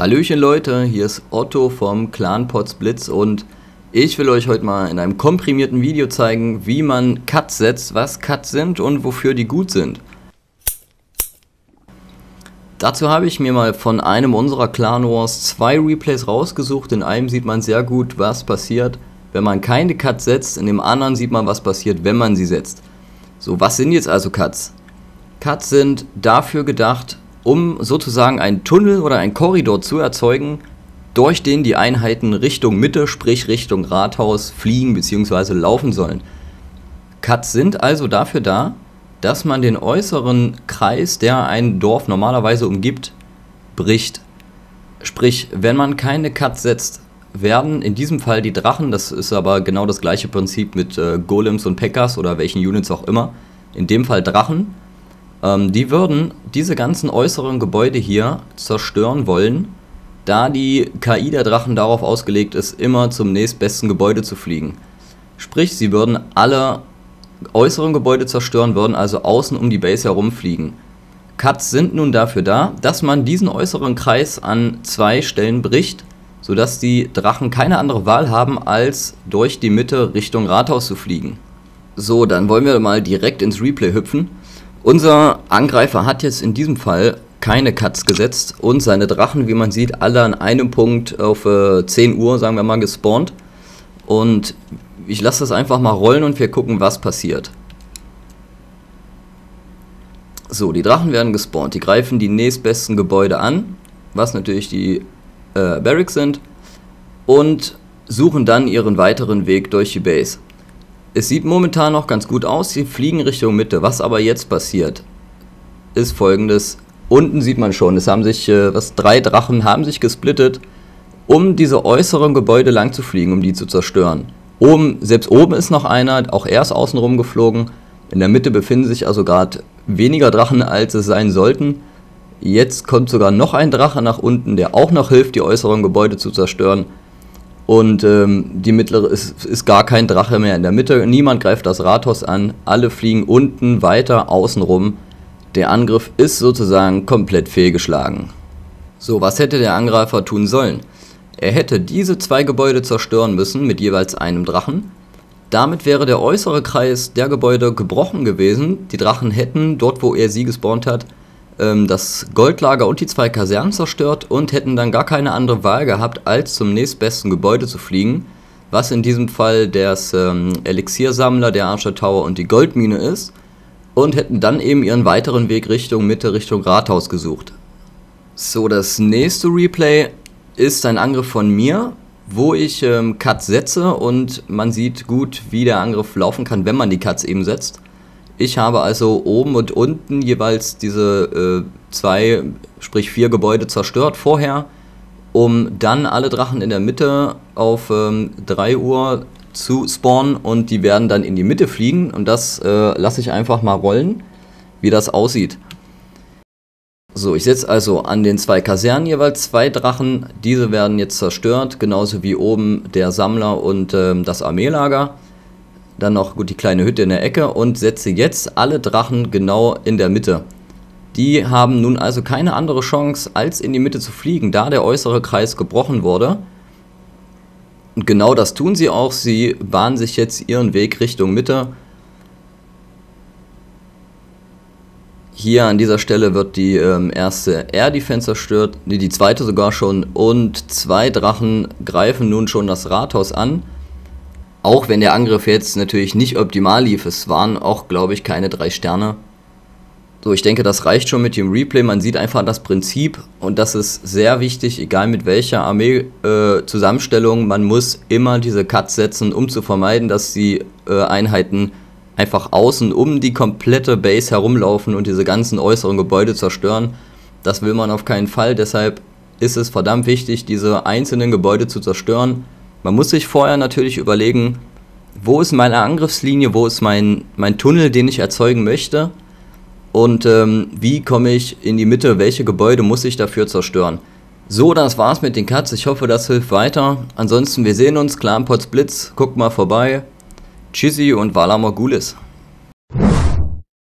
Hallöchen Leute, hier ist Otto vom Clan Pots Blitz und ich will euch heute mal in einem komprimierten Video zeigen, wie man Cuts setzt, was Cuts sind und wofür die gut sind. Dazu habe ich mir mal von einem unserer Clan Wars 2 Replays rausgesucht. In einem sieht man sehr gut, was passiert, wenn man keine Cuts setzt, in dem anderen sieht man, was passiert, wenn man sie setzt. So, was sind jetzt also Cuts? Cuts sind dafür gedacht, um sozusagen einen Tunnel oder einen Korridor zu erzeugen, durch den die Einheiten Richtung Mitte, sprich Richtung Rathaus, fliegen bzw. laufen sollen. Cuts sind also dafür da, dass man den äußeren Kreis, der ein Dorf normalerweise umgibt, bricht. Sprich, wenn man keine Cuts setzt, werden in diesem Fall die Drachen, das ist aber genau das gleiche Prinzip mit Golems und Pekkas oder welchen Units auch immer, in dem Fall Drachen, die würden diese ganzen äußeren Gebäude hier zerstören wollen, da die KI der Drachen darauf ausgelegt ist, immer zum nächstbesten Gebäude zu fliegen. Sprich, sie würden alle äußeren Gebäude zerstören, würden also außen um die Base herumfliegen. Cuts sind nun dafür da, dass man diesen äußeren Kreis an zwei Stellen bricht, sodass die Drachen keine andere Wahl haben, als durch die Mitte Richtung Rathaus zu fliegen. So, dann wollen wir mal direkt ins Replay hüpfen. Unser Angreifer hat jetzt in diesem Fall keine Cuts gesetzt und seine Drachen, wie man sieht, alle an einem Punkt auf 10 Uhr, sagen wir mal, gespawnt. Und ich lasse das einfach mal rollen und wir gucken, was passiert. So, die Drachen werden gespawnt. Die greifen die nächstbesten Gebäude an, was natürlich die Barracks sind, und suchen dann ihren weiteren Weg durch die Base. Es sieht momentan noch ganz gut aus, sie fliegen Richtung Mitte. Was aber jetzt passiert, ist folgendes. Unten sieht man schon, es haben sich, drei Drachen haben sich gesplittet, um diese äußeren Gebäude lang zu fliegen, um die zu zerstören. Oben, selbst oben ist noch einer, auch er ist außen rum geflogen. In der Mitte befinden sich also gerade weniger Drachen, als es sein sollten. Jetzt kommt sogar noch ein Drache nach unten, der auch noch hilft, die äußeren Gebäude zu zerstören. Und die mittlere ist gar kein Drache mehr in der Mitte. Niemand greift das Rathaus an. Alle fliegen unten weiter außen rum. Der Angriff ist sozusagen komplett fehlgeschlagen. So, was hätte der Angreifer tun sollen? Er hätte diese zwei Gebäude zerstören müssen mit jeweils einem Drachen. Damit wäre der äußere Kreis der Gebäude gebrochen gewesen. Die Drachen hätten dort, wo er sie gespawnt hat, das Goldlager und die zwei Kasernen zerstört und hätten dann gar keine andere Wahl gehabt, als zum nächstbesten Gebäude zu fliegen, was in diesem Fall der Elixiersammler, der Archer Tower und die Goldmine ist, und hätten dann eben ihren weiteren Weg Richtung Mitte, Richtung Rathaus gesucht. So, das nächste Replay ist ein Angriff von mir, wo ich Cuts setze und man sieht gut, wie der Angriff laufen kann, wenn man die Cuts eben setzt. Ich habe also oben und unten jeweils diese zwei, sprich 4 Gebäude zerstört vorher, um dann alle Drachen in der Mitte auf 3 Uhr zu spawnen und die werden dann in die Mitte fliegen und das lasse ich einfach mal rollen, wie das aussieht. So, ich setze also an den zwei Kasernen jeweils 2 Drachen, diese werden jetzt zerstört, genauso wie oben der Sammler und das Armeelager. Dann noch gut die kleine Hütte in der Ecke und setze jetzt alle Drachen genau in der Mitte. Die haben nun also keine andere Chance, als in die Mitte zu fliegen, da der äußere Kreis gebrochen wurde. Und genau das tun sie auch, sie bahnen sich jetzt ihren Weg Richtung Mitte. Hier an dieser Stelle wird die erste Air Defense zerstört, nee, die zweite sogar schon, und 2 Drachen greifen nun schon das Rathaus an. Auch wenn der Angriff jetzt natürlich nicht optimal lief, es waren auch, glaube ich, keine 3 Sterne. So, ich denke, das reicht schon mit dem Replay. Man sieht einfach das Prinzip und das ist sehr wichtig, egal mit welcher Armee-Zusammenstellung. Man muss immer diese Cuts setzen, um zu vermeiden, dass die Einheiten einfach außen um die komplette Base herumlaufen und diese ganzen äußeren Gebäude zerstören. Das will man auf keinen Fall, deshalb ist es verdammt wichtig, diese einzelnen Gebäude zu zerstören. Man muss sich vorher natürlich überlegen, wo ist meine Angriffslinie, wo ist mein Tunnel, den ich erzeugen möchte und wie komme ich in die Mitte, welche Gebäude muss ich dafür zerstören. So, das war's mit den Cuts, ich hoffe, das hilft weiter. Ansonsten, wir sehen uns, Clan Pots Blitz, guckt mal vorbei. Tschüssi und Valamogulis.